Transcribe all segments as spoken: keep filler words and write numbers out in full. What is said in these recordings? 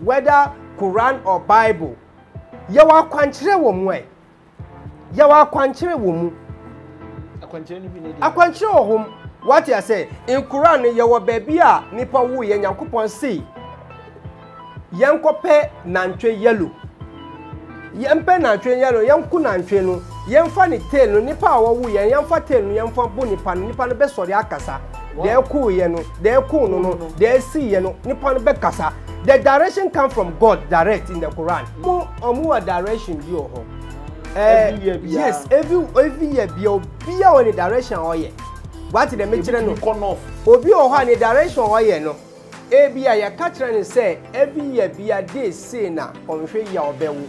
whether Quran or Bible. Yawa kwanchire wo mu e. Yawa kwanchire wo mu. Akwanchire ni bi ne de. Akwanchire wo hom. What you say? In Quran yawa baby a nipa wu ye Nyankopon sei. Yenkope nantwe yellow. Yempe nantwe yellow, yenku nantwe no. Yemfa ni tail no nipa a wo wu ye, yemfa tail no yemfa bo nipa no, nipa no be sori akasa. They cool ye no, they cool no no, they see ye no, nipa no be kasa. The direction comes from God, direct in the Quran. Mo omuwa direction di oho. Yes, every every year be obi on the direction oye. What the mature no come off. Obi oho on the direction oye no. E bia ya catcher ni say every year be a day say na onhwe ya obewu.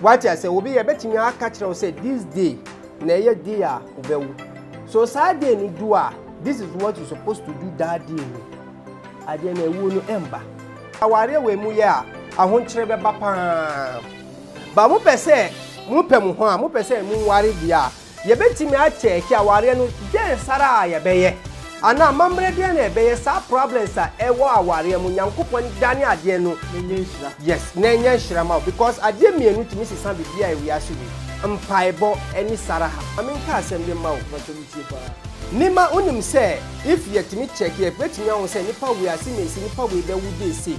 What I say obi ya betimi a catcher say this day na ye day a obewu. So Saturday ni do a this is what you supposed to do that day. Ade na ewu no emba. Aware we mu ya ahonkyere be papa ba mu pese mu pem ho a mu pese mu ware dia ye betimi a cheki aware no den sara ye beye ana mamre dia na beye sa problems a e wo aware mu Nyankopon dane ade no nyenhyira yes nyenhyira ma because ade mienu timi sisan bibia e wiase bi mpaibo ani sara ha aminka asem de ma wo opportunity pa Nima unim say if yet me check yet betting on say nipa we are seeing is nipa we there would be see.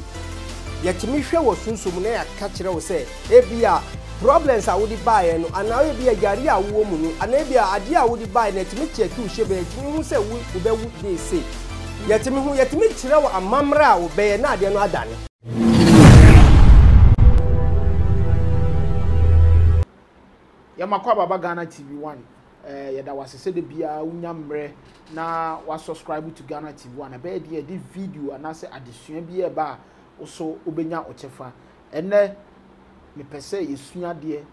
Yet me share was soon so many a catcher will say, Abia problems I would buy and now be a Garia woman and Abia idea would buy and let me check two shivers who say would be what they say. Yet me who yet me chill and mamra will be another done. Yamakwaba Ghana T V One. Uh, yeah, that was said the Bia Unyambre now was subscribed to Ghana T V One. I bet the video and I say addition beer bar also Ubenya Ochefa. And then me per se is sooner dear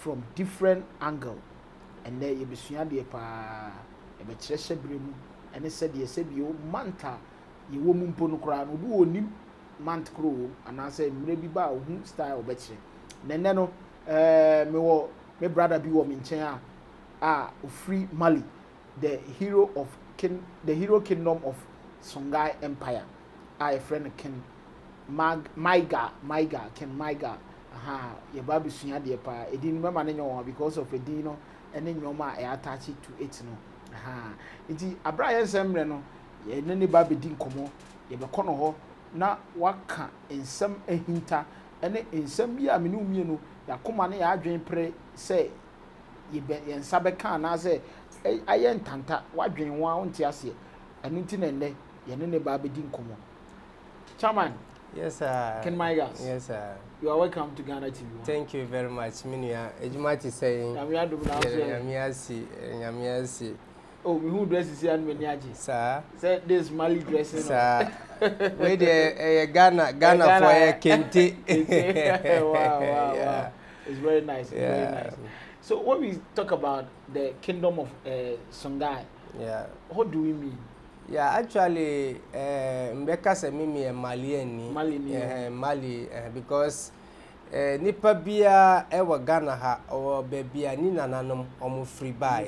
from different angle. And then you be sooner dear pa a betrayal brim. And they said, yes, you manta, you woman ponocran, who knew mant crow, and I say maybe bow style betray. Then, no, uh, my brother be woman chair. Ah, free Mali, the hero of king, the hero kingdom of Songhai Empire. I ah, friend King Mag Maiga, Maiga, King Maiga. Aha, your baby sooner dear pa. It didn't remember anyone because of a dino and then your ma attached it to it. No, aha, it is a Brian Semreno. Ye nene baby didn't come on. Ye be kono ho na waka in some a hinter and in some year minu minu ya kumane ya dream pray say. Ye be yen sabeka na say ayen tanta wadwen wa wonte ase enu ntine nne ye ne ne ba be din komo chairman yes sir Ken Maigas yes sir you are welcome to Ghana T V. Thank you very much minia ejumati saying nyamia do na say nyamia si nyamia si oh we who dress is and many aji sir say this Mali dressing sir we dey Ghana Ghana for a kente wow wow wow it's very nice it's yeah. very nice So when we talk about the kingdom of uh, Songhai, yeah, what do we mean? Yeah, actually, Mbeka uh, se mimi Malieni, Mali, Mali, because nipa bia ewa Ghana ha or bebia ni nananom omu free buy.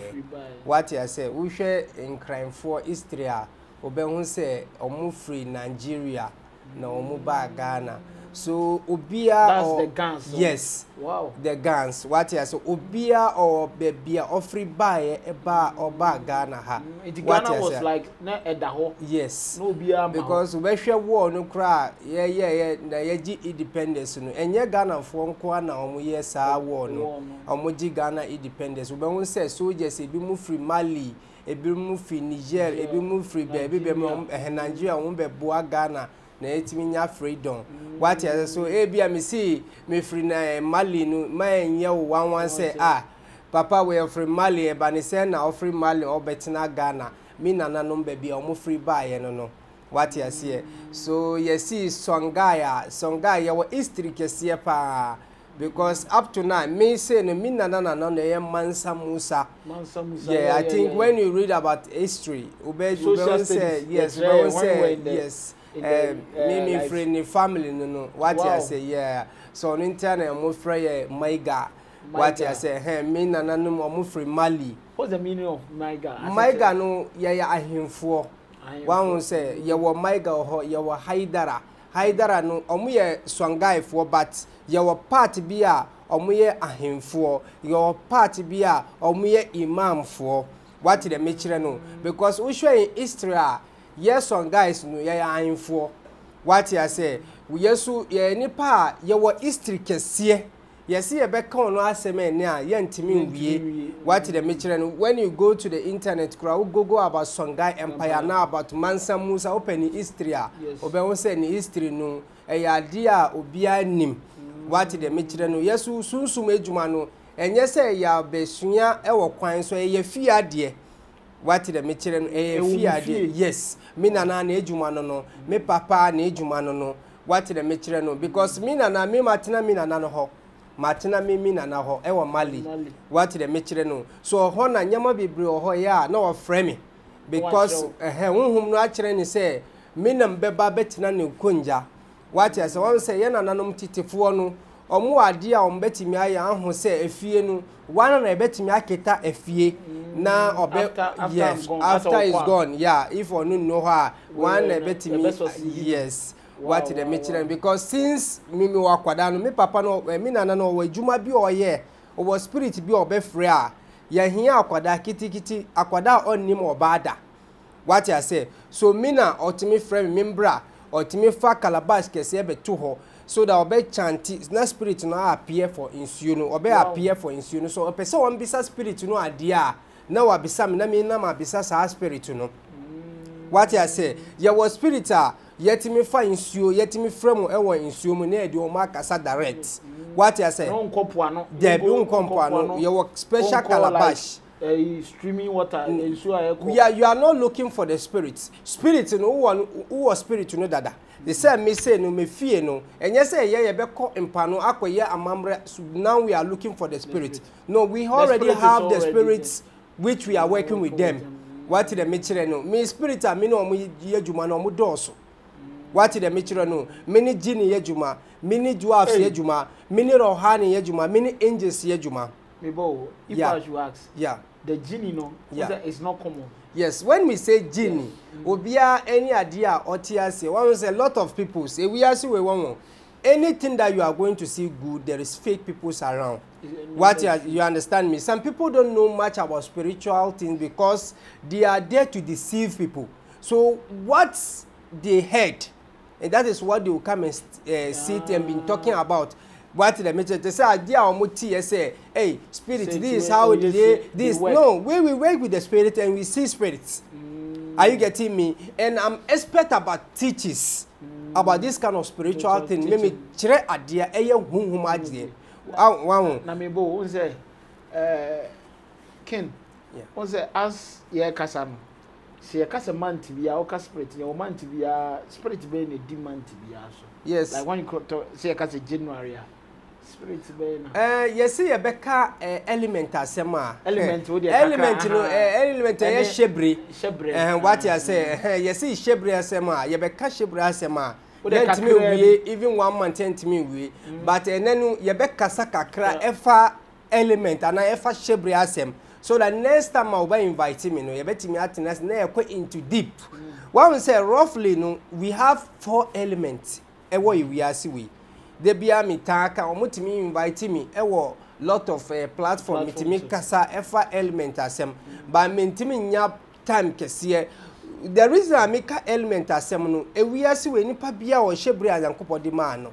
What I say, we share in crime for Istria, obehun se omu free Nigeria, na omu ba Ghana. So ubia that's or the guns. So. Yes. Wow. The guns. What is so ubia or bebia or free buy a bar or bar Ghana ha. Mm, Ghana was say? Like na edaho. Yes. No bia because we share war no cry. Yeah yeah yeah na yeji independence no. Enye Ghana for nko na omo yes a war no. Omo ji Ghana independence. We won say soldiers e bi mu free Mali, e bi mu free Niger, e bi mu free baby be mo Nigeria won be boa Ghana. Na etiminya freedom what is so e bia me see me free na Mali no man ye wan wan say ah papa we free Mali e ba ni say na free Mali obetina Ghana me nana no be bia o free buy no no what is here so you see Songhai Songhai your history kese pa because up to now me say no me nana nana no e Mansa Musa Mansa Musa yeah i think when you read about history ube ube say yes we say yes The, uh, uh, me me friend, family no no. What wow. I say yeah. So on internet I'm afraid Maiga. What I say hey me na na no I'm afraid Mali. What's the meaning of Maiga? Maiga no yeah yeah ahimfo. One will say yeah wa Maiga or yeah wa Haidara. haidara no omuye Songhai for but your party beer omuye ahim for your party beer omuye imam for what the mature no because we show in Israel yes on guys no ye ahim for what you say we yesu ye nipa ye wo history kese ye see ye beka ono aseme ne a ye ntimi nwie what the mature no when you go to the internet kura Google about Songhai Empire now about Mansa Musa open history a obenwo say ni history no e ya de a obi anim what the mature no yesu sunsum ejuma no enye se ya besua e wo kwan so ye fia de what the mature no e fia de yes me nana na ejuma no no me papa na ejuma no no what the mature no because me nana me matina me nana no ho matina me me nana ho e wo Mali what the mature no so ho na nyama bebre ho ya na wo frame because eh honhum no a kire ni se me na mbeba betina ne konja what you say one say ye nana no titefo no omo ade a ombetimi aye aho se efie nu wana na ebetimi aketa efie na obe after, after yes I'm gone. after, after is gone. gone yeah if onu no ha wana ebetimi yes wow, what wow, the mature wow. Because since mimi wa kwada no me papa no me nana no wa juma bi oye obo spirit bi obe free a ye hia akwada kitikiti akwada onim obada what you say so me na otimi frame membra otimi fa calabash kese betu ho so that obey chanty na spirit no appear for insuno obey wow. Appear for insuno so a person one bisa spirit no idea now abisa me na me na ma bisa sa spirit no mm. What I say your was spirit yet me fa insuo yet me frame e won insuo mu na e de o ma kasa direct mm. What I say no nkopoa no there be nkopoa no your special calabash like, uh, streaming water insuo mm. Yeah, you are not looking for the spirit spirit no one who was spirit no dada the same me say no me fear no and yes say yeah be call impano akoye amamre now we are looking for the spirit no we already have the spirits which we are working with them what the mature no me spirit me no mo yejuma no mo doso what the mature no mini jini yejuma mini dwarfs yejuma mini rohani yejuma mini angels yejuma me bo if as you ask yeah the genie no is not common. Yes, when we say genie, obia any idea or tear say, one say a lot of people say we are see we one. Anything that you are going to see good, there is fake people around. What you, you understand me? Some people don't know much about spiritual things because they are there to deceive people. So what they heard, and that is what they will come and uh, sit and been talking about. What the matter? They say idea or motive. Say, hey, spirit. Say this is how they. This, this. No, when we work with the spirit and we see spirits. Mm. Are you getting me? And I'm expert about teachers, mm. about this kind of spiritual mm. thing. Let me try idea. Aye, whom whom idea? Wow. Na me bo. Unse, Ken. Unse as ye kasam. See a cast a man to be our spirit, your man to be a spirit being a demon to be also. Yes, like when you say a cast a January spirit being uh, you see a Becca element as sema element with the element, you know, element as shebri, shebri, and what you say, you see shebri as sema, you becca shebri as sema. Let me really even one month and to me, we but and then you becca sakakra efa element and I efa shebri as him. So the next time I'll be inviting me, no, you bet me at next now quite into deep. One mm. Say roughly no, we have four elements. And what we are see we. They be a me taka or muti me inviting me. A lot of uh, platform it me kasa efa element asem. But me intimi nyap time kesiye. The reason I make a element asem no, e we are see we nipa bia or shebre adankopo de ma no.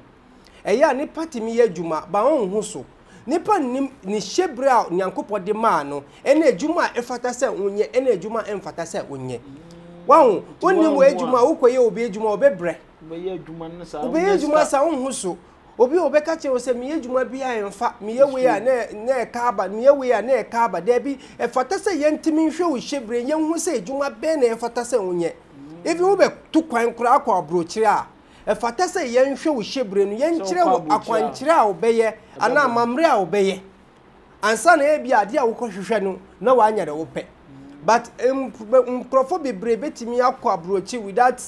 E ya nipa timi ye juma ba on huso. Nipa ni ni shebra nyankopode ma no ene adwuma efata se unye ene adwuma emfata se unye won wonni mo adwuma ukoye obi adwuma obebre obi adwuma no sa obi adwuma sa won huso obi obeka che wo se mi adwuma bi a emfa mi yewe a na na kaaba mi yewe a na kaaba da bi efata se yentimi hwe wo shebre yenhu se adwuma be na efata se unye ebi wo be to kwan kura akwa abrochire a efata se yenhwe wo shebre no yenkyere wo akwankyere a obeye ana amamre a obeye ansa na ebi ade a wo kɔhwehwɛ no na wa anyare wo pɛ but mkrofo bebre betimi akɔ abrochi without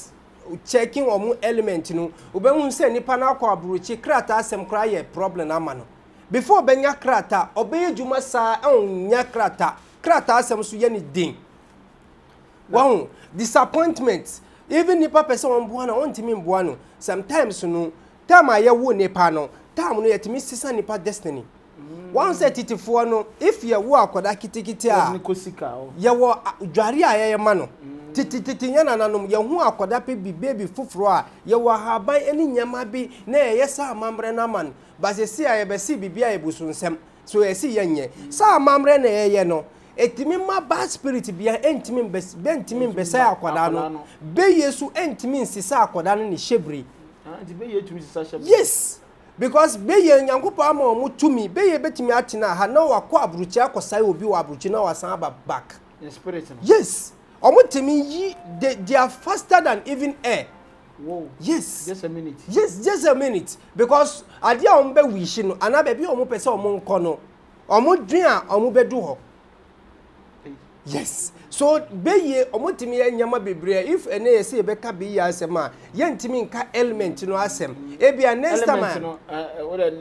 checking omu element no obehun se nipa na akɔ abrochi krata asem kra ye problem ama no before obenya krata obeye dwuma saa onya krata krata asem so ye ne din wow disappointment Even nipa person on buana on timin buano. Sometimes no time I wo nipa no time no yetimi sisa nipa destiny. Once I titi no if you wo akoda kitikiti a ye wo dware a ye ma no titi titi nyana nanom ye hu akoda pe bi baby foforo a ye wo haban eni nyama bi na ye sa amamre na man but se si a ye be si bibia ye busu nsem so ye si yenye sa amamre na ye ye no etimi ma bad spirit bia entimi mbes bentimi mbesa akoda no be yesu entimi nsisa akoda no ni shebri ah di be yesu nsisa shebri yes. Because beye nyankopa ama omutumi beye betimi atina ha na wakọ abruchi akosai obi wa abruchi na wasan ba back the spirit no yes omutimi yi they, they are faster than even air. Whoa. Yes just a minute yes just a minute because adia ombe wishi no ana be bi omupese omunko no omudwen a omubedu ho yes so beye omutimi nyama bebre if ene yesi ebeka bi asema ye ntimi nka element no asem e bia next time no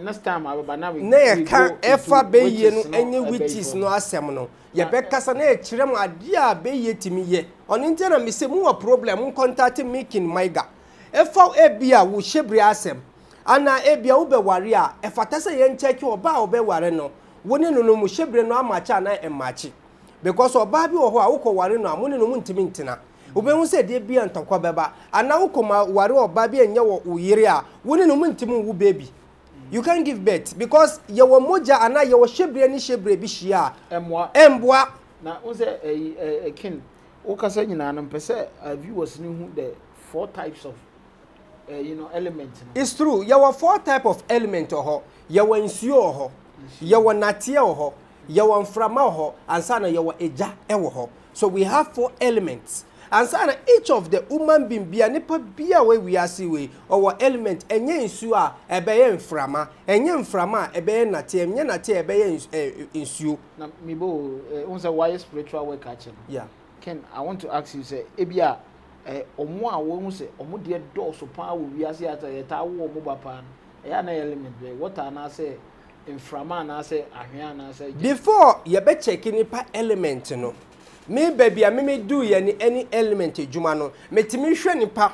next time abana we na ka efa beye no enye witches no asem no ye beka sa na e kirem ade a beye timi ye oni nte na mese mu wa problem contact making maiga efa e bia wo shebre asem ana e bia wo be ware a efata se ye ncheki oba obe ware no woni no mu shebre no amacha na emachi. Because oba bi wo ho a wo ko ware no amone no muntimi ntina obehu se de bia ntokwa beba ana wo ko ma ware oba bi enye wo uyire a woni no muntimi wo baby you can give birth because ye wo moja ana ye wo shebre ni shebre bi hia emboa emboa na wo se ekin wo ka se nyina no pese viewers ni hu the four types of uh, you know elements no? It's true ye wo four type of element ho ye wo nsuo ho ye wo natia ho yawan frama ho ansana yawa eja ewo ho so we have four elements ansana each of the human being bia nipa bia we we asi we our element enye nsu a ebeye mframa enye mframa ebeye nate enye nate ebeye nsu na mibo unsa why spiritual work action yeah Ken I want to ask you say ebia omo a wo hu say omo de do so pa wo we asi ata yeta wo omo ba pa ya na element be what ana say before you be check any pa element no me baby a me me do any any element ejuma no metimi hwe nipa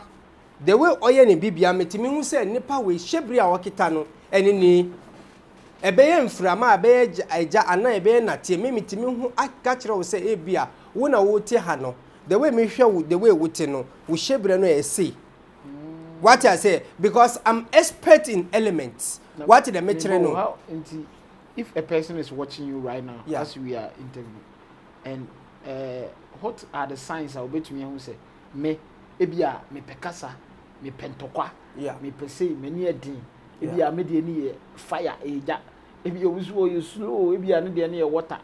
the way oye ne bibia metimi hu se nipa we shebri a wokita no eni ni ebeye mframa abeye eja ana ebeye nate me metimi hu aka kire wo se ebia wo na wo ti ha no the way me hwe wo the way wo ti no wo shebre no e see what I say because I'm expert in elements. Now, what did I mention? No. If a person is watching you right now, yeah. As we are interviewing, and uh, what are the signs I'll be to me who say, me, ebia, me pekasa, me pentokwa, yeah, me pese, me near din, ebia, me de fire, eja, ebia, usuo, you slow, ebia, me de water.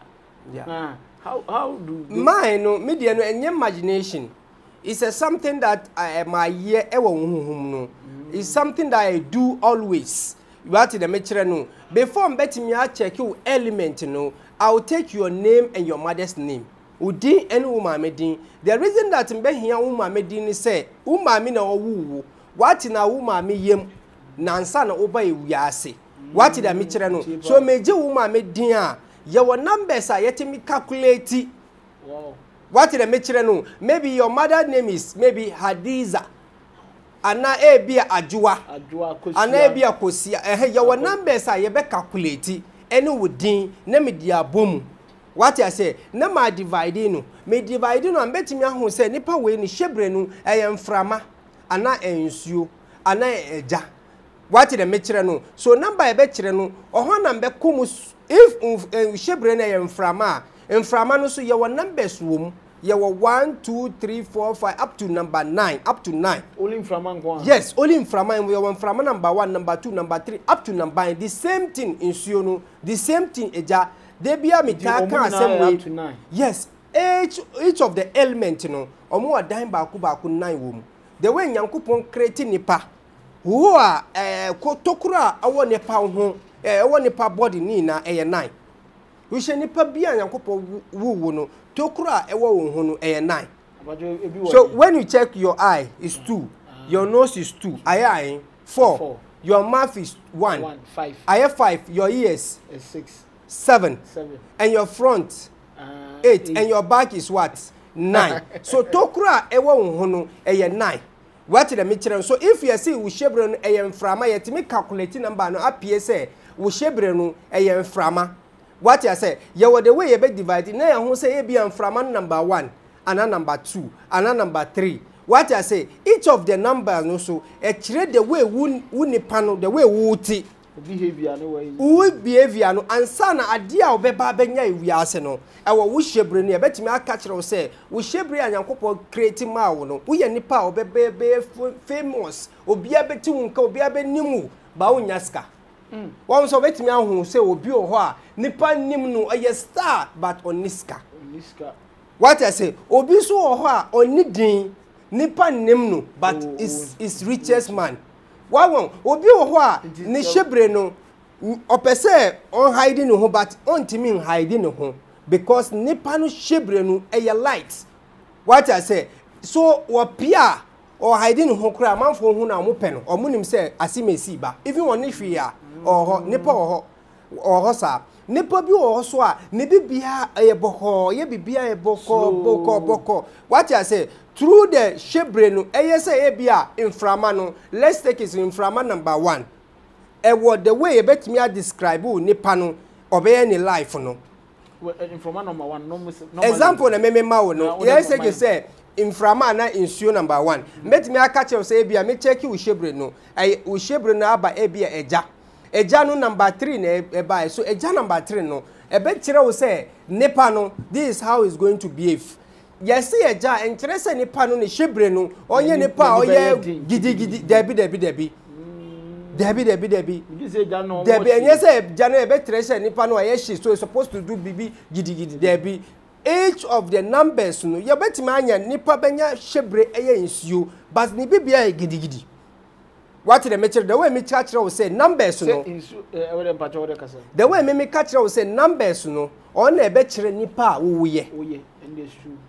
Yeah. How how do mine no media no any imagination? It's uh, something that I my year no. It's something that I do always. What did I mention? No. Before I'm betting me, I check your element. No, I'll take your name and your mother's name. Udin and Uma Medin. The reason that I'm betting here, Uma Medin is say Uma mina owu. What in a Uma me yem nansa na oba iwiase. What did I mention? No. So meje Uma Medin. Your numbers are yet me calculate. Wow. What did I mention? No. Maybe your mother's name is maybe Hadiza. Ana e bia adwoa ana e bia kosia eh your numbers are you be calculate any wodin na me dia bom what I say na ma divide no me divide no am betimi ahu say nipa we ni shebre no e mframa ana ensuo ana eja what the me kire no so number e be kire no oho na be komus if shebre na e mframa mframa no so your numbers wo yeah, well, one, two, three, four, five, up to number nine, up to nine. Only in Framan. Yes, only in Framan. We are from number one, number two, number three, up to number nine. The same thing in Siono, the same thing Eja. They be a mitaka same way. Up to nine. Yes, each each of the elements, you know, or more dying by Kuba nine womb. The way Yankupon creating nipa, who are a Kotokura, I want a pound, I want a body nina, a nine. We shall never be an uncle who no to cry a woman a nine. So when you check your eye is two, your nose is two, I eye four, four, your mouth is one, one five, I have five, your ears is six, seven, seven, and your front uh, eight, eight, and your back is what nine. So tokura ewa unhunu eye nine. What the mitran? So if you see ushebren eye mframa yet me calculate number no apie say ushebrenu eye mframa. What you say? You were the way you be divided. Now you say ebi mframa number one, and a number two, and a number three. What I say, each of the numbers also, a trade the way we panel, the way we behavior no way. We behavior no ansana adia obeba benya ewiase no. Ewo wo hyebre no ebetimi aka kire wo say, wo hyebre anyankopɔ create ma wo no. Wo ye nipa obebe famous, obi abeti wonka, obi abenimu, ba wo nyaska. Mm. Wo so betimi ahu say obi o ho a nipa nim no eye star but oniska. Oniska. What I say, obi so o ho a onidin. Nipa nimno, but oh, is is richest man. Wawon, obi owa ni shebre no opese on hiding no, but on timin hiding no because nipa no shebre no eye light. What I say, so wapia or hiding no kra manfo hu na mo peno, o munim say asime si ba. Even one hwe a or nipa or or sa nipa bi or so a ne bibia eye boko, ye bibia e boko boko boko. What I say, through the shebrenu, A S A Abia inframano, let's take his inframa number one. And what the way bet me I describe who Nipano obey any life no. Inframa number one, no example na meme mawo no. Let's take say inframa na issue number one. Met me I catch you say Abia, me check you shebrenu. I shebrenu aba Abia eja. Eja no number three na eba. So eja number three no. A bet chira will say Nipano, this is how it's going to behave. Yes, see a jar and Teresa Nippon on the Shibrenu, or Yenipa, or Giddy Giddy, Debbie, Debbie, Debbie, Debbie, Debbie, Debbie, Debbie, and yes, Janebe Teresa Nippano, yes, she's supposed to do Bibi, Giddy Giddy, Debbie. Each of the numbers, no, your bet man, your Nippa Benya, Shibre, against you, but Nibibia Giddy Giddy. What the matter? The way me catch will say numbers, no, the way me catch will say numbers, no, on a better Nippa, oh, yeah.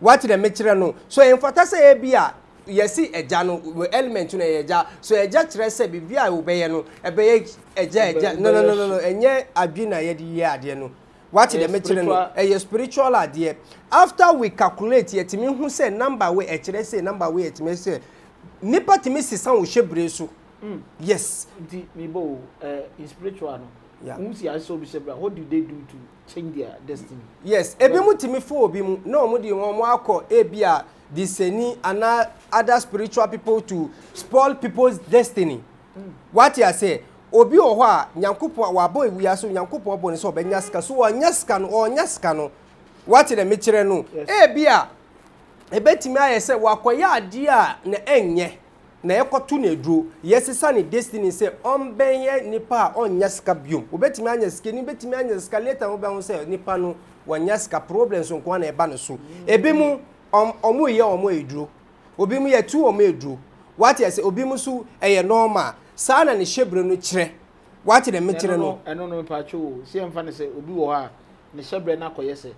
What the matter no? So in fact, I say Abia, you see a jano element to a jar. So a jar dress a Bia obey no, a bay a jar. No, no, no, no, no, and yet I've been a year, no. What the matter no? A spiritual idea. After we calculate yet, me who say number way at say number way at me say Nippa to Missus San Shebresu. Yes, me bow, a spiritual. Yeah. What do they do to change their destiny? Yes, ebimu timifo bimu no mudi mwako ebia diseni and other spiritual people to spoil people's destiny. What you say? Obi owa nyankupo wa boy we aso nyankupo obo ne so be nyaska so nyaska no o nyaska no. What the metre no? Ebia ebetimi ayese wakoya ade a na enye na ekotu na eduro yesisa ni destiny say ombenye nipa onyaska biom obetimi anyaska ni betimi anyaska later oba ho say nipa no wanyaska problems nko na eba no so ebimu omo ye omo eduro obimu ye tu omo eduro what you say obimu so eye normal sa na ne shebre no kire what the metre no eno no pa chwo se mfa ne say obi wo ha ne shebre na koyese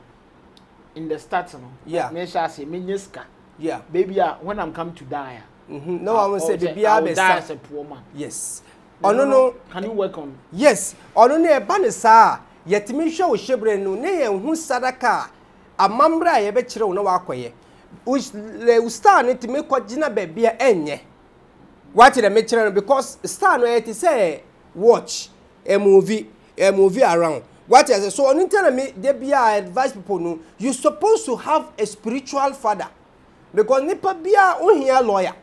in the start no me sha say me nyaska yeah baby when I'm come to die. Mm-hmm. No, I will say the Bible as a poor man. Yes. Oh no no. Can you work on? Yes. Oh no no. Banesa. Yet me show shebre no ne who sadaka. A mambra ye betcher no wakoye. Which le star ne to make what jina baby enye. What the metron because star no yet say watch a movie a movie around. What is it? So on internet me they be advise people no you supposed to have a spiritual father because nipa bia ohia lawyer.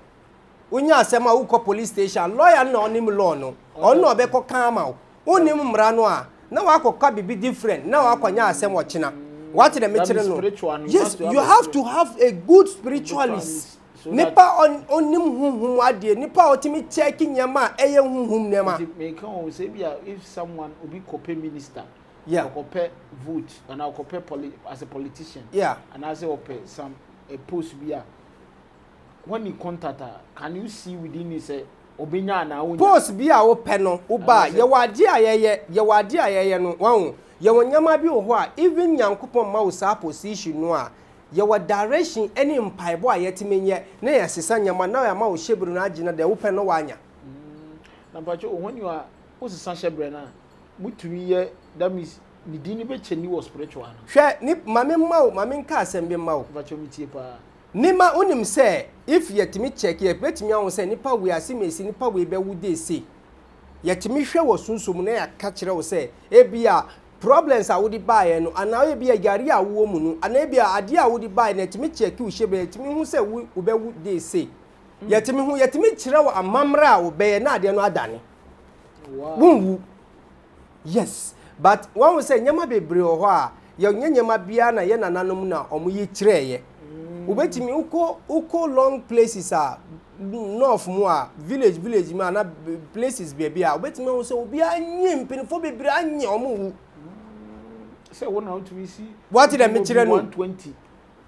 Unya asema uko police station lawyer na onim law no ono obeko kan ma onim mra no a na wakoka bibi different na wakonya asem ochina what the matter no yes you have to have a good spiritualist nipa onim hunhun ade nipa otimi checking yama eye hunhun nema me kan say bia if someone obi kope minister yeah kope vote and kope as a politician yeah and as a some a post bia when he contact her, can you see within his obinya na onya? Post be our panel, Uba, your idea, ye, your idea, ye, no one. Your Yama be a even young coupon mouse position noir. Your direction any empire boy yet mean yet, nay, Sisanya, Manoa, Mouse, Shebrunagina, the open Oanya. Now, but when you are, what's a Sasha Brenner? Would to me, that means ni dini be cheni was spiritual. Hwe ni mamemma o mamenka asembemma o ba chomitie pa. Nima unim se if yetimi check ye betimi awon se nipa we asimesi nipa we be wude se. Yetimi hwe wosunsom na ya ka kire wo se ebia problems a wodi bae no ana ebia yare a wo mu no ana ebia ade a wodi bae na yetimi check wo hye be yetimi hu se wo be wude se. Yetimi hu yetimi kire wo amamra wo be na ade no adane. Wow. Yes. But one will say, Yama be brioa, young Yama Biana, Yana Nanumna, or Muyi Treye. Ubetimi Uko, Uko long places are north moa, village, village, mana places be beer. Ubetimi also be a nymph, pinophobic brand or moo. So one out to see what did I mention? One twenty,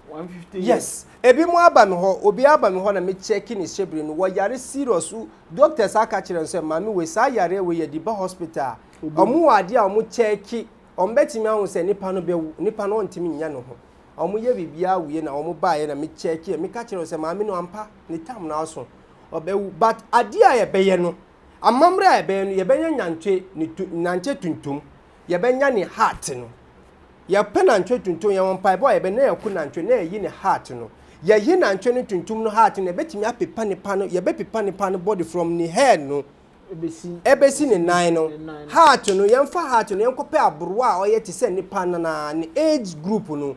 one fifty. Yes, every Moaban ho, Obiaban Hona me checking his children, while Yari serious, doctors are catching and say, Mammy, we say Yare, we are the hospital. Omu adia omu cheki ombeti mwa unse nipa no be nipa no ntimi nya no ho omu ye bibia wiye na omu baaye na me cheki me ka kire unse maami no ampa ni tam na aso obewu but adia ye beye no amamra ye beye no ye benya nyantwe ni nantwe tuntum ye benya ni heart no ye pe nantwe tuntum ye wonpa boy ye be na ye ku nantwe na ye ni heart no ye yi nantwe ni tuntum no heart na betimi apepa nipa no ye be pepa nipa no body from ni head no ebesi ni nine no heart no yemfa heart no yenkope abroa oyete se nipa na ni age group no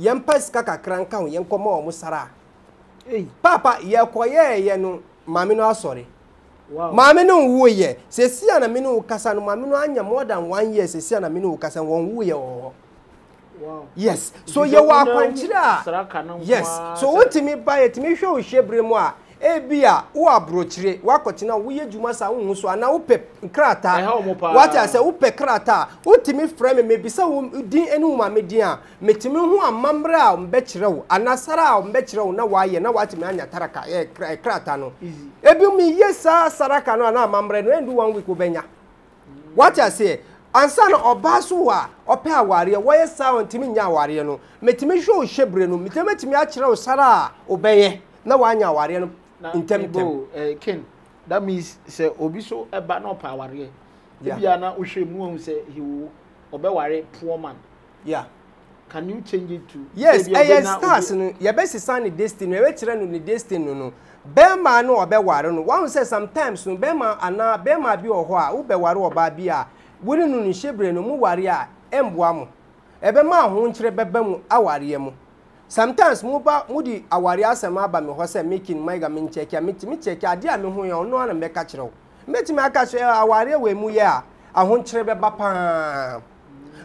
yempa sika kakran ka ho yenkoma omo sara eh papa yekoye ye no mame no asore wow mame no wo ye sesia na me no kasa no mame no anya more than one year sesia na me no kasa won wo ye o wow yes so ye wa kwanchira sara kanon yes so wotimi buy it me hwe hwebre mu a Ebia, who are brochre, Wakotina, we Jumasa, Musu, and now Pep Crata. What I say, Upe Crata, Utimi Frame may be so din and Uma Media, Metimu and Mambra, Betro, and Nasara, Betro, now why, and now what Mania Taraka, eh, Cratano. Ebumi, yes, sir, Sarakano, and Mambra, and do one week Ubena. What I say, Ansan or Basua, or Pia Warrior, why sound Timinia Warriano, Metimisho Shebreno, Metemetiachro, Sara, Obey, now one Warriano. In tempo, eh, Ken. That means say Obiso eba no pa ware. If ya na ohwemu say he obeware poor man. Yeah. Can you change it to? Yes, eh stars no. Ye be sisa ni destiny, we kire no ni destiny no. Bema no obeware no. One say sometimes no bema ana bema bi oho a obeware oba bi a, wori no ni shebre no mu ware a emboa mo. Ebema ho nkire beba mu aware mo. Sometimes muba mudi awari asema ba me hose making my gamin check ya mitimi check ya dia me hu ya no na me ka kireo metimi aka so awari we mu ya ahon kire be ba pa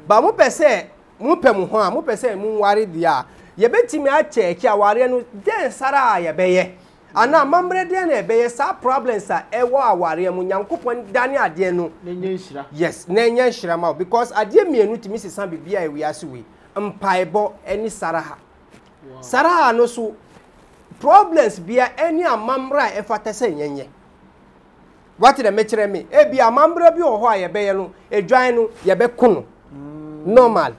ba mu pese mu pem ho a mu pese mu wari dia ye betimi a check ya awari no den sara ya be ye ana mamre den na be ye sa problems a e wo awari mu nyankopon dane ade no nenye nhira yes nenye nhira ma because ade mienu timi sisan bibia e wi ase we mpaibo eni saraha wow. Sarah no so problems be any amamra efatese nyenye. What the metre me? E be amamra bi o ho a ye be no, edwan no ye be ko no. Normal.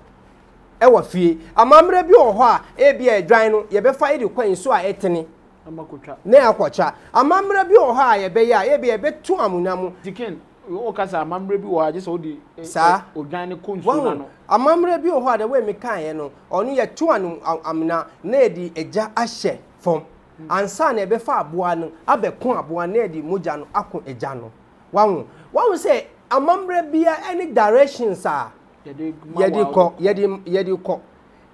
E wa fie. Amamra bi o ho a e be edwan no ye be fa de kwen so a etene. Amakotwa. Ne akotwa. Amamra bi o ho a ye be ya e be e be to amunam. Diken o kasa amamra bi o ha je so di odwan ne ko nso na no. Amamre bi oho ade we me kan ye no onu ye to anu amna na edi eja ahye fom ansa na be fa aboa no abekon aboa na edi moja no akon eja no wawo wawo say amamre bia any directions a ye de ko ye de ye de ko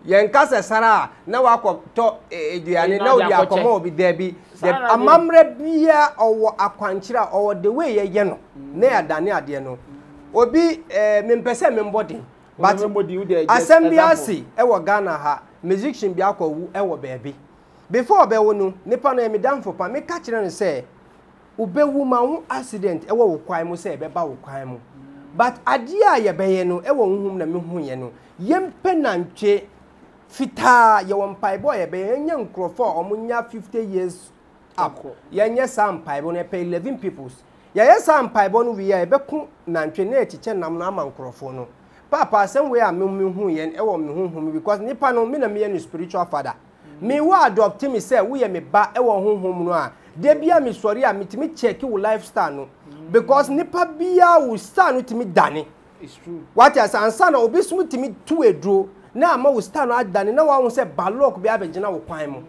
ye nka sesara na wakotọ eduane na odi akoma obi da bi amamre bia owo akwanchira owo the way ye ye no na adane ade no obi mempese membody but assembly asi ewo Ghana ha musician bi akọwu ewo baby before be wonu nipa no e medam for pa me ka kire no say ubewu ma hu accident ewo wo kwan mo say be ba wo kwan mo but ade a ye be ye no ewo nhum na me hu ye no yempe nantwe fita ye won pai boy ye be ye nya nkrofo omunya fifty years akọ ye nya sam pai bo na pay eleven peoples ye ye sam pai bo no wi ye be ku nantwe na echiche nam na ama nkrofo no Papa, some way I mean, who and Ewan whom because Nippano mean a mere spiritual father. Me wa adopt him, say, we am a bat Ewan whom noir. Debia me sorry, I meet me check your lifestyle. Because Nippa Bia will stand with me, Danny. It's true. What is answer? Obi sumu timi two edro. Na ama usta no adani. Na wa unse balok be abenjina ukwaimu.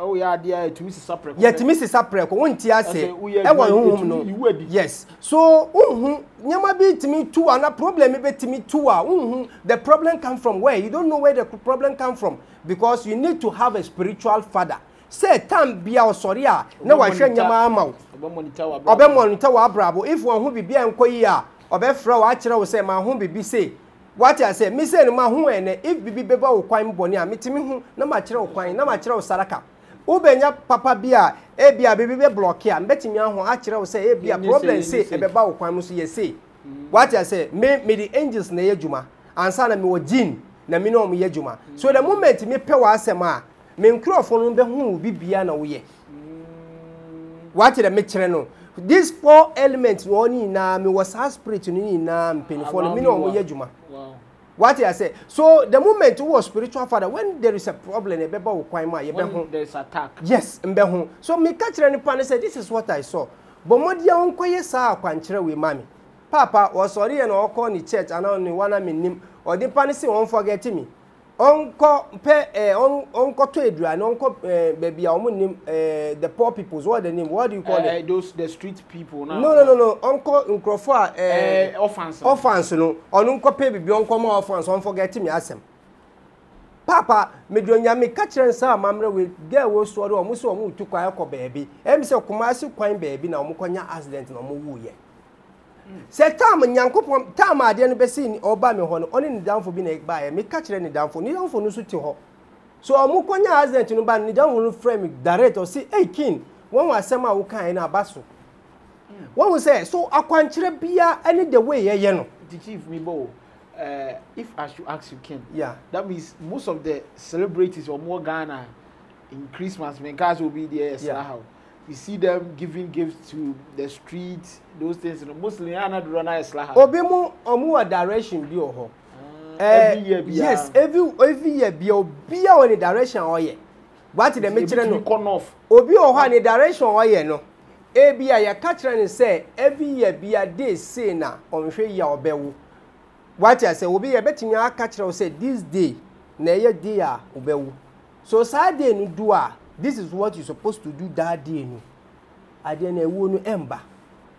Oh yeah, dear. Timi si sapre. Yeah, timi si sapre. Ko unti ase. Ewa unhu no. Yes. So unhu nyama bi timi two. Ana problem be timi two. Unhu. The problem come from where? You don't know where the problem come from because you need to have a spiritual father. Say time be our sorry. Now I share nyama amau. Obe monitor wa bravo. If one who be be enkoyia. Obe frau achira wo say ma ho bibi say what I say me say no ma ho ene if bibi beba wo kwan boni a metimi ho na ma kire wo kwan na ma kire wo saraka wo benya papa bia e bia bibi be block ya metimi aho akire wo say e bia problem say e beba wo kwan so ye say what I say me me the angels na ye juma ansa na me wo jin na me no mo ye juma so the moment me pe wa asem a me nkrofo no be ho bibia na wo ye what I me kire no. These four elements only na me was aspirate ni na penifo me no mo yejuma. Wow. What I say. So the moment you was spiritual father when there is a problem e beba wo kwan ma ye be ho. There is attack. Yes, mbe ho. So me catch re nipa say this is what I saw. But modia onkoye sa akwankyere we mami. Papa was sorry and okọ ni church and on wana menim. Odipa say won forget me. Onko pe eh on onko to edura no onko eh baby a omunim eh the poor people what the name what do you call uh, it those the street people now no no no no onko nkrofo a eh offense offense no onko pe baby onko ma offense on forget me asem papa meduanya me ka kire nsa amamre we there we so do omuso omutu kwa akọ baby em se kumasi kwan baby na omukonya accident na omuwu ye Setam nyankopon tam ade no besi ni oba me ho no oni ni danfo bi na egba ye me ka kire ni danfo ni danfo no so ti ho so omu konya accident no ba ni danfo no frame direct or say hey king won wa asem a wo kan na abaso won wo say so akwankire bia any the way ye ye no the chief me bo uh, if I should ask you king yeah that means most of the celebrities or more Ghana in Christmas men guys will be there yeah. How you see them giving gifts to the street, those things. You know, mostly, I not run out slaha. Obemo, omu direction bi oho. Every year, yes, every every year bi obi a one direction oye. What the matter no? Obi oho one direction oye no. Ebi a ya kachira ni say every year bi a day say na omhwe ya obewu. What I say obi ya betimi a kachira o say this day na ye day a obewu. So Saturday no do a. This is what you're supposed to do that day. I didn't want to ember.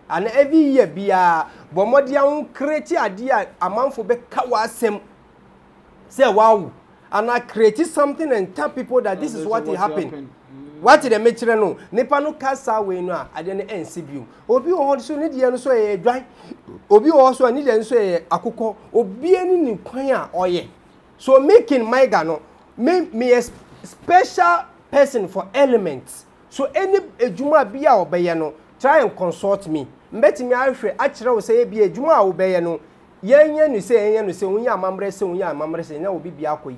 And every year, be a bombardian creative idea amount for Bekawasem. Say, wow. And I created something and tell people that this is what happened. What did the matron know? Nepano Casa Wena, I didn't N C B. Obi also need the answer a dry. Obi also need the answer a cocoa. Obi any in Quaya or ye. So making my Gano made me a special person for elements. So any ejuma bia obeye no try and consult me. Mbeti me ahwe a kire wo say bia ejuma obeye no yenye no say yenye no say unya amamre say unya amamre say na obi bia koyi.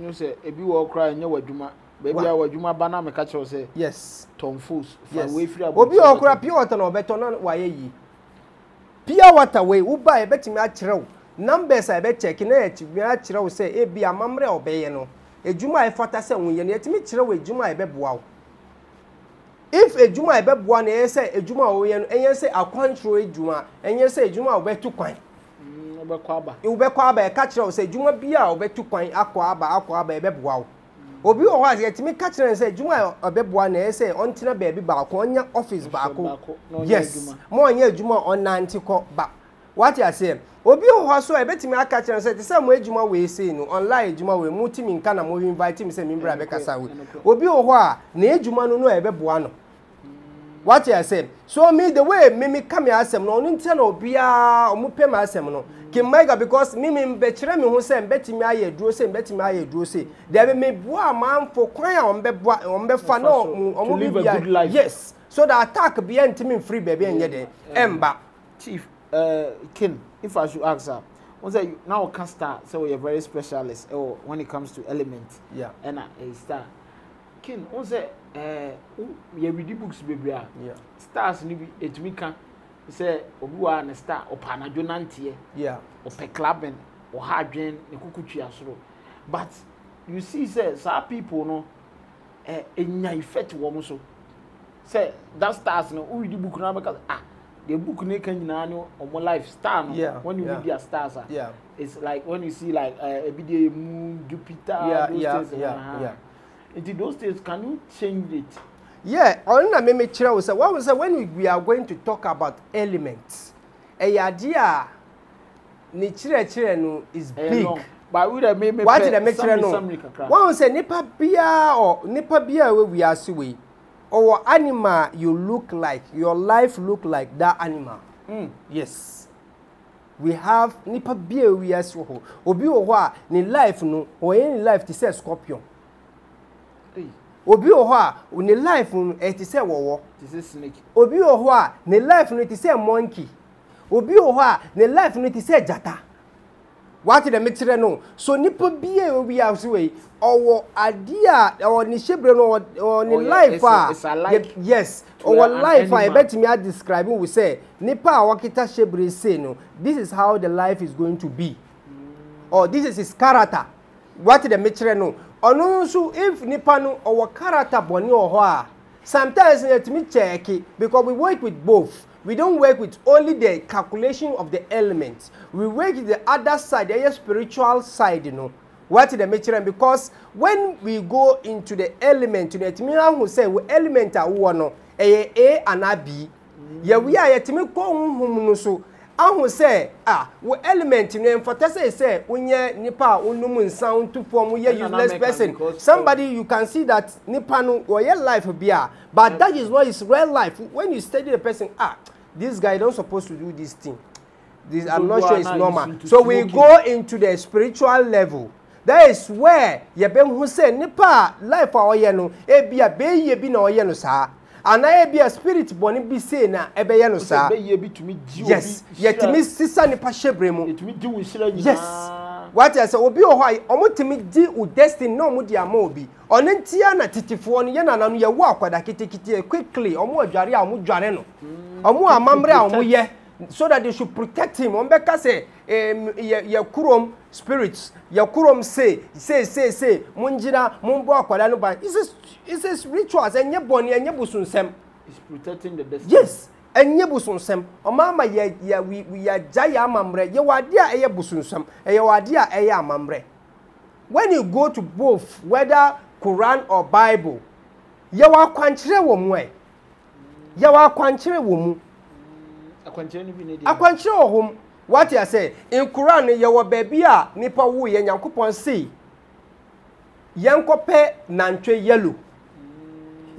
No say ebi wo kra enye waduma ba bia waduma ba na me ka kire wo say yes Tom Fools for we free abu. Obi wo kra pure water na obeto na waye yi. Pure water we wo ba ebeti me a kire wo numbers I be check na e tibia a kire wo say ebi amamre obeye no. A juma e fata se unye ni etimi kire we juma e beboa wo if a juma e beboa na e se a juma wo ye no enye se akwantrol e juma enye se juma wo betu kwan mm obekwa aba e obekwa aba e ka kire wo se juma bia wo betu kwan akwa aba akwa aba e beboa wo obi wo ha etimi ka kire se juma e beboa na e se ontena ba bi ba ko nya office ba ko yes mo nya juma onanti ko ba what you are saying obi ho so e betimi aka kire say say mo ejuma we say no online ejuma we mu timi nka na mo invite me say me bra be kasa we obi ho a na ejuma no no e be boa no what you are saying so me the way me me come asem no no ntia na obi a omupe ma asem no ke mega because me me be kire me ho say betimi aye duro say betimi aye duro say there me boa manfo kwan a ombe boa ombe fa no omubi yes so the attack be ntimi free baby enye de emba chief Uh, Ken, if I should ask her, once I now can start, so you're very specialist. Oh, when it comes to elements, yeah, and a star. Ken, once I, uh, you read books, baby, yeah, stars, maybe it me can say, Obua and a star, or Panajonantia, yeah, or Peclaben, or Hadrian, the Kukuchi Asro. But you see, says our people no, a effect, almost so say that stars, no, who read book, ah. the book naked nano or lifestyle. Yeah. When you yeah. read their stars, yeah. It's like when you see like uh, a big moon, Jupiter, yeah, those yeah, things. Yeah, uh-huh. yeah. Into those things, can you change it? Yeah, when we are going to talk about elements, a idea is big. But we have made me. What did I make sure no? One say nipa bia or nipa bia where we are see or animal you look like your life look like that animal. Mm. Yes, we have nipa bia we are so ho. Obi owa ni life no or any life to say scorpion. Obi owa ni life no to say wowo. This is snake. Obi owa ni life no to say monkey. Obi owa ni life no to say jata. What did I make no? So nipa bia we are see or idea or ni shebre no or ni life ah yes or life I bet me I describing we say nipa awakita shebre say no this is how the life is going to be or this is his character. What did I make no? Or no so if nipa no our character boni or ho sometimes let me check because we work with both. We don't work with only the calculation of the elements. We work with the other side, the spiritual side, you know. What is the material? Because when we go into the element, you know, we say we element are one, A, A, and B. Yeah, we are yet me go so. And we say ah, we element, you know, for test say unye nipa unumun sound to form we useless person. Somebody you can see that nipa no or your life be ah, but that is what is real life. When you study the person ah. This guy don't supposed to do this thing. This so I'm not sure it's normal. So we go into the spiritual level. That is where Yabem Hussein Nipa life or yeno ebi a be ye be no yeno sa. And I be a spirit born be saying ebe yeno sa. Yes. Yet me sister nipa shebremu. It me do with yes. What I say obi o why omotimi di u destiny no mu di amobi. Onentia na titifo no yena nanu ye wo akwada kitikiti quickly omo adware a omo dware no. Omo amamre a omo ye so that they should protect him. Ombeka say your kurom spirits, your kurom say say say say munjira mumbo akwada no ba. Is this is this rituals enye boni enye busunsem. Is protecting the destiny. Yes. Enye busunsem. Omama ye ye we we agya amamre. Ye wade a eye busunsem. Eye wade a eye amamre. When you go to both whether Quran or Bible, ye wa kwankyere wo mu e. Ye wa kwankyere wo mu. Akwankyere no bi ne de. Akwankyere wo mu. What I say, in Quran ye wo baby a nipa wo ye Nyankopon se. Yenkope nantwe yellow.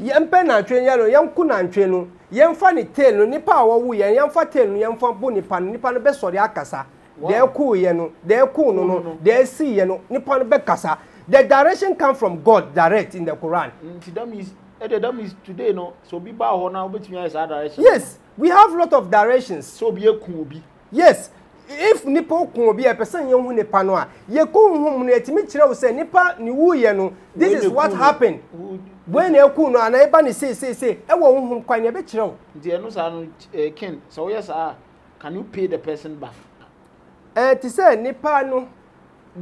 Yempe nantwe yellow, yenku nantwe no. Yemfa ni tail no nipa wo wo ye, yemfa tail no yemfa bo nipa no nipa no be sori akasa. They cool ye no, they cool no no, they see ye no nipa no be kasa. The direction comes from God, direct in the Quran. Mm, that means, that means today, no. So be bound now, but you direction. Yes, we have a lot of directions. So be a kubi. Yes, if nipo kubi a person yomu ne panoa, ye kumu ne timichira we say nipa niwu ye no. This is what happened. When you kuno and everybody say say say, ewo hum kwa ne be chira. The no sa no ken. So yes ah, can you pay the person back? Eh, to say nipa no.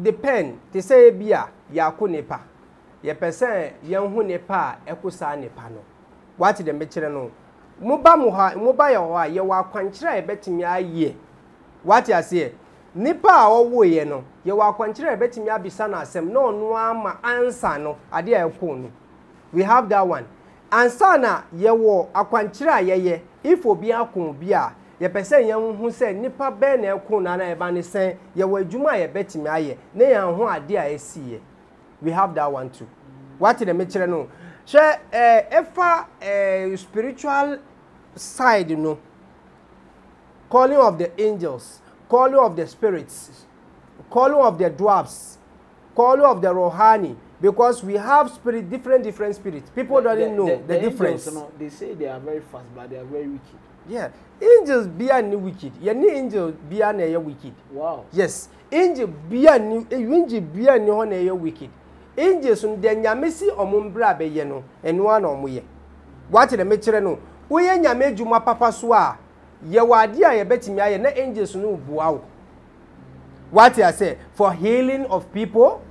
Depend. They say bia yaku nepa. Ye person yenhu nepa ekusa nepa no. What the metre no? Muba muha muba yawa ye wa kwankyere betimi aye. What you say? Nipa owo ye no. Ye wa kwankyere betimi abisa na asem no no ama answer no ade eko no. We have that one. Answer na ye wo akwankyere ye. If obi akon bia ye person yenhu se nipa be na eko na na e ba ne sen ye wa adwuma ye betimi aye. Na ye ho ade a esiye. We have that one too. What did I mention? No, so ever spiritual side, you know, calling of the angels, calling of the spirits, calling of the dwarves, calling of the rohani, because we have spirit, different, different spirits. People the, don't the, know the, the, the difference. Angels, no, they say they are very fast, but they are very wicked. Yeah, angels be any wicked. Yeah, ni angel be any wicked. Wow. Yes, angel be any angel be any wicked. Angels on the nyamesi omumbra be yeno enwa na omuye. What the metre no? Uye nyame juma papa soa. Ye wadi a ye betimi aye na angels no buawo. What I say for healing of people?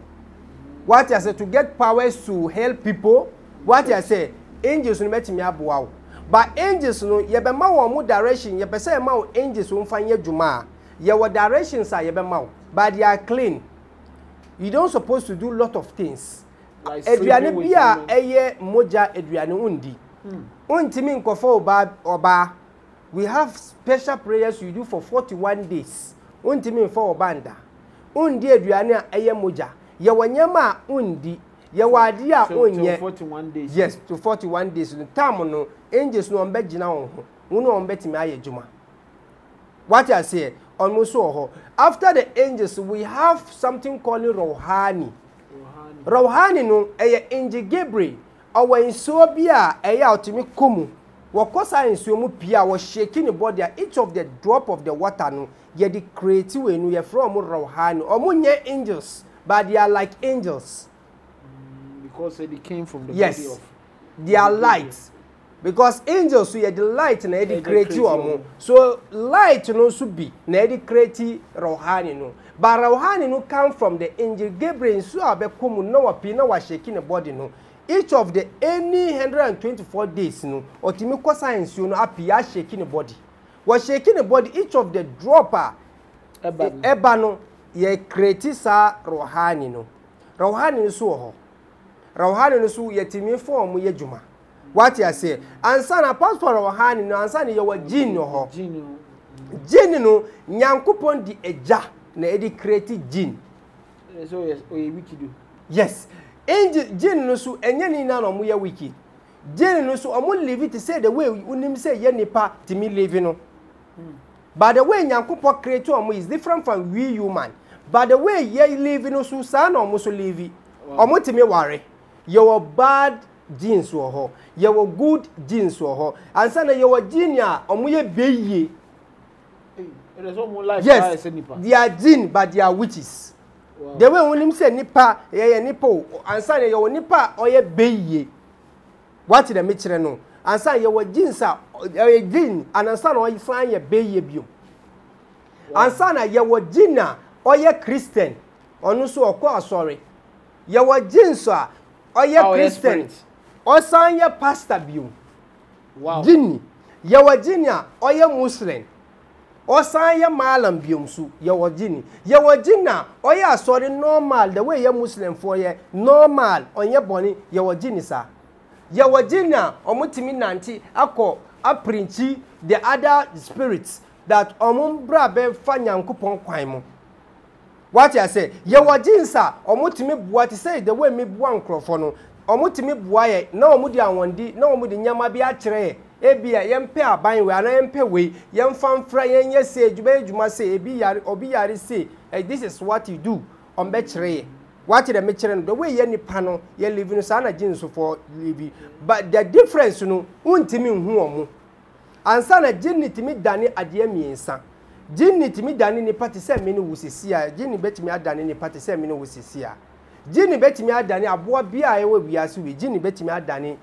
What I say to get powers to help people? What I say angels no betimi abuawo. But angels no yebe ma wo mu direction yebe say ma wo angels wo fanye dwuma ye wo direction say yebe ma wo, but they are clean. You don't supposed to do lot of things. Aduane bia eye moja aduane undi. Untimi nkofo oba oba. We have special prayers you do for forty-one days. Untimi for obanda. Undi aduane eye moja. Ye wonyama undi. Yawadia onye forty-one days. Yes, to forty-one days. The time no angels no onbe jina onho. Uno onbe timi ayejuma. What I say, almost so. After the angels, we have something called Rohani. Rohani, Rohani no eye angel Gabriel. Our insobia eye otimi kumu. Wakosa insomu pia was shaking the body. Each of the drop of the water no ye the creative no ye from Rohani. Omunye angels, but they are like angels. Because they came from the yes, body of they are the lights. Because angels, we are the light and they create you. So light, you know, should be they create Rohani no. But Rohani no come from the angel Gabriel. So I be come no appear was shaking the body no. Each of the any hundred and twenty-four days no, or Timiko science you know appear shaking the body. Was shaking the body. Each of the dropper, ebano, ye create sa Rohani no. Rohani so. Rohani nusu yetimi form yejuma. What I say? Ansa na passport Rohani no ansa ni yewa jin no ho. Jin no Nyankopon di eja na e di create jin. So yes, oye wikidu. Yes. Angel jin nusu enye ni na no mu ye wiki. Jin nusu omo live it say the way unim say ye nipa timi live no. But the way Nyankopon create omo is different from we human. But the way ye live no so san omo so live. Omo timi ware. Your bad genes were ho. Your good genes were ho. And sana your genia omuye beye. Yes, they are gene, but they are witches. Wow. The way when him say nipa, yeah nipo. And sana your nipa oye beye. What did the mitre no? And sana your genes are a gene, and sana oye find your beye bio. And sana your genia oye Christian. Onusu okwa sorry. Your genes are or your Christian, or sign your pastor view. Wow. Jinni, your Virginia, or your Muslim, or sign your Malam view. So your Virginia, your Virginia, or your sorry normal the way your Muslim for your normal on your body. Your Virginia, sir. Your Virginia, or Mutiminanti, Ako, Aprinchi, the other spirits that Omum Brabe Fanyan Kupon Kwaimo. What I say, your jinsa, or mutimi what say the way me one crofono, or mutimi boye, no mudia one di, no mudi nyama be a tray, ebia yam pair by where I am pay way, yam fan fry and yes, you may say, be or be a say, this is what you do on betray. What did the matron the way any panel, ye living sana jinsu for living. But the difference, you know, untimi huomo. And sana jinni timid dani adiemi san. Jinni timi dani ni party se minu wusisia jinni betimi adani ni party se minu wusisia jinni betimi adani aboa bia ewe biasu we jinni betimi adani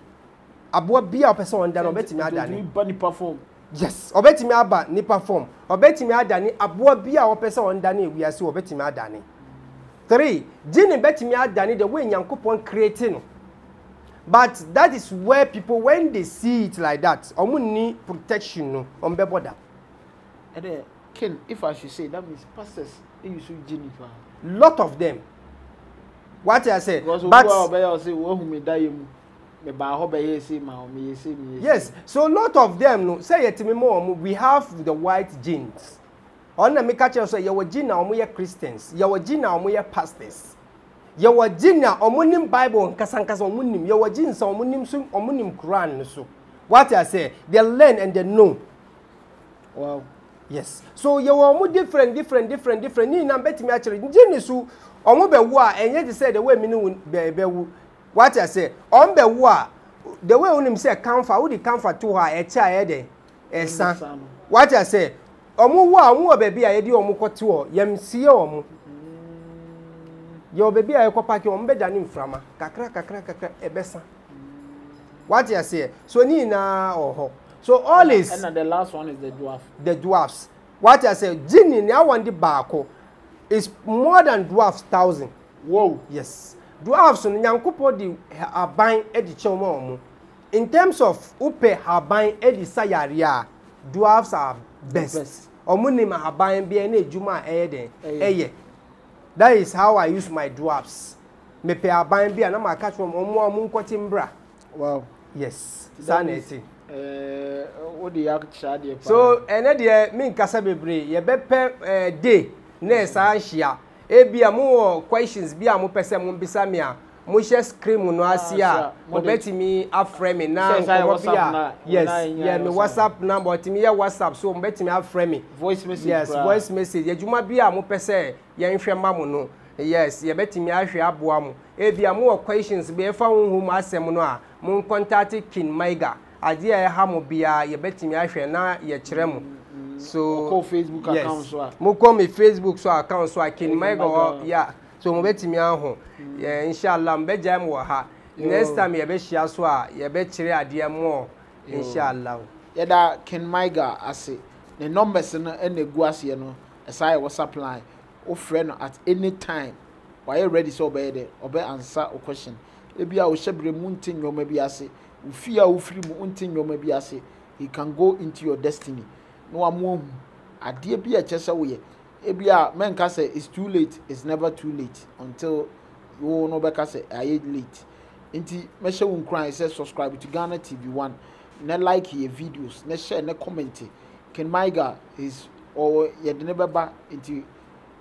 aboa bia person onda no betimi adani ni body perform yes obetimi aba ni perform obetimi adani aboa bia o person onda na ewiasu obetimi adani three jinni betimi adani the way Nyankopon create no. But that is where people when they see it like that omuni protection no on be border and Ken, if I should say, that means pastors, you should Jennifer. Lot of them. What I say, but yes, so lot of them, no, say it to me more. We have the white genes. On the make catcher say, your gene are more Christians, your gene are more pastors, your gene are omunim Bible and Casancas omunim, your genes are omunim soon, omunim Quran. So, what I say, they learn and they know. Wow. Yes. So you are more different, different, different, different. Ni na beti me actually. Njini su omo bewu a enye de say the way me no bewu. What I say? Om bewu a the way unim say comfort, who the comfort to her e cha e de esan. What I say? Omo wa omo bebi a ye di omo kwoti o, yem sie omo. Your bebi a ekwa paki omo be dani mframa. Kakra kakra kakra ebesan. What I say? So ni na oho. So all is and then the last one is the dwarf. The dwarfs. What I say, Jinni now one the barco is more than dwarfs thousand. Whoa, yes. Dwarfs on Yankupo di abine edit chomo. in terms of upe haban edisayaria, dwarves are best. Omunima haban bi ene juma eden eye. That is how I use my dwarves. Me pe haban bi ana ma catch from omo omo kwatimbra. Wow. Yes. Sanity. Uh, what do you actually so ene de me nkasa bebre ye bepe day na san hia e bia mo questions bia mo pese mo bisa me a mo she scream no asia obetimi aframe me na mo bia yes yeah me WhatsApp number timi ye WhatsApp so obetimi aframe me voice message yes voice message ye juma bia mo pese ye nhwema mo no yes ye betimi ahwe aboa mo e bia mo questions bia fa honhum asem no a mo contact King Maiga Adia Hamobia, you bet me I shall not yet tremble. So call Facebook account so I call me Facebook so account so I can make yeah. So bet me out home. Yeah, inshallah, bedjam or ha. Next time you bet she as well, you bet you idea more. Inshallah. Yeah, that King Maiga, I say. The numbers and the guasiano, as I was supplying, or friend at any time. Why you ready so bad or answer or question? Maybe I will share the moon thing or maybe I say. Fear will free mountain, you may be say he can go into your destiny. No, I'm womb. A dear be a chess away. Ebia, men can say it's too late, it's never too late until you know back. I say I ain't late. Inti, measure won't cry. Says subscribe to Ghana T V One. Ne like your videos, ne share, ne comment. King Maiga is or ye never back into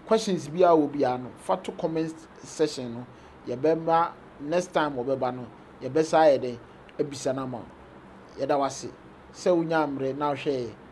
questions. Be will be ano. Fat to comment session. No, ye bema next time or bebano. Ye best I day. Ebisanama, yadawasi. Se unyamre na share.